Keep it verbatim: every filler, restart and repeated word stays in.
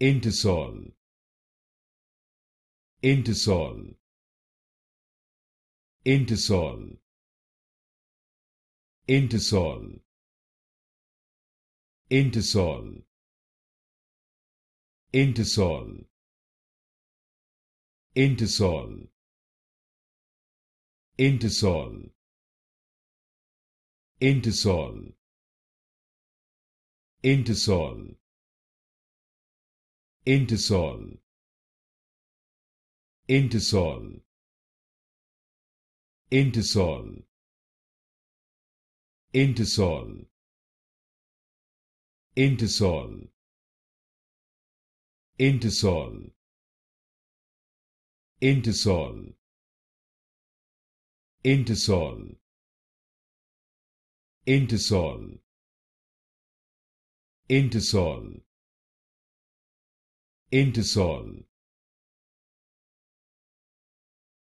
Intersol, Intersol, Intersol, Intersol, Intersol, Intersol, Intersol, Intersol, Intersol, Intersol, Intersol, Intersol, Intersol, Intersol, Intersol, Intersol, Intersol, Intersol, Intersol, Intersol, Intersol,